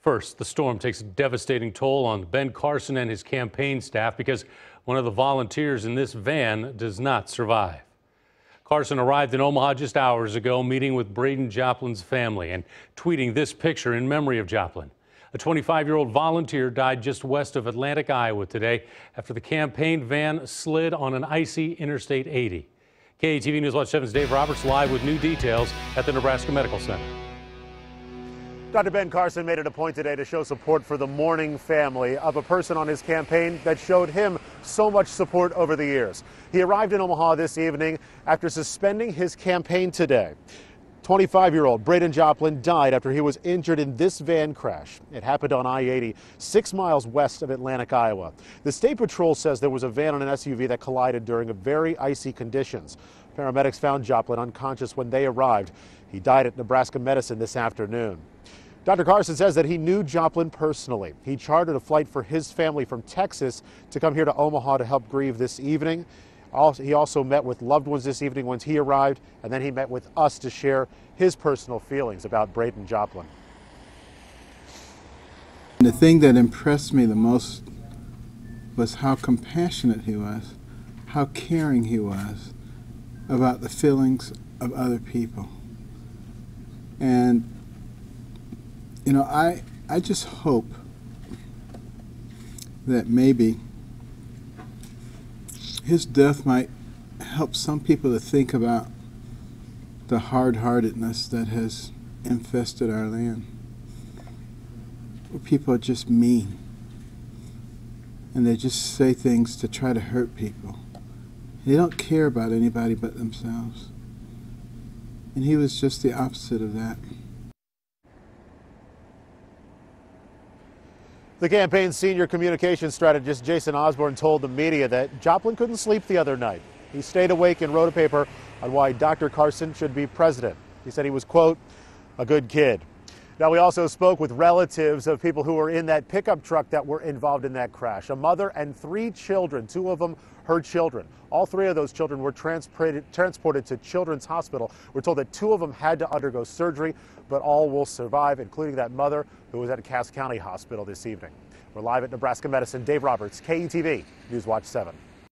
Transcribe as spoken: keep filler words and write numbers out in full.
First, the storm takes a devastating toll on Ben Carson and his campaign staff because one of the volunteers in this van does not survive. Carson arrived in Omaha just hours ago, meeting with Braden Joplin's family and tweeting this picture in memory of Joplin. A twenty-five-year-old volunteer died just west of Atlantic, Iowa today after the campaign van slid on an icy Interstate eighty. K E T V News Watch seven's Dave Roberts live with new details at the Nebraska Medical Center. Doctor Ben Carson made it a point today to show support for the mourning family of a person on his campaign that showed him so much support over the years. He arrived in Omaha this evening after suspending his campaign today. twenty-five-year-old Braden Joplin died after he was injured in this van crash. It happened on I eighty, six miles west of Atlantic, Iowa. The State Patrol says there was a van and an S U V that collided during very icy conditions. Paramedics found Joplin unconscious when they arrived. He died at Nebraska Medicine this afternoon. Doctor Carson says that he knew Joplin personally. He chartered a flight for his family from Texas to come here to Omaha to help grieve this evening. Also, he also met with loved ones this evening when he arrived, and then he met with us to share his personal feelings about Braden Joplin. The thing that impressed me the most was how compassionate he was, how caring he was about the feelings of other people. And you know, I, I just hope that maybe his death might help some people to think about the hard-heartedness that has infested our land, where people are just mean, and they just say things to try to hurt people. They don't care about anybody but themselves. And he was just the opposite of that. The campaign's senior communications strategist, Jason Osborne, told the media that Joplin couldn't sleep the other night. He stayed awake and wrote a paper on why Doctor Carson should be president. He said he was, quote, a good kid. Now, we also spoke with relatives of people who were in that pickup truck that were involved in that crash. A mother and three children, two of them her children. All three of those children were transported, transported to Children's Hospital. We're told that two of them had to undergo surgery, but all will survive, including that mother who was at Cass County Hospital this evening. We're live at Nebraska Medicine. Dave Roberts, K E T V News Watch seven.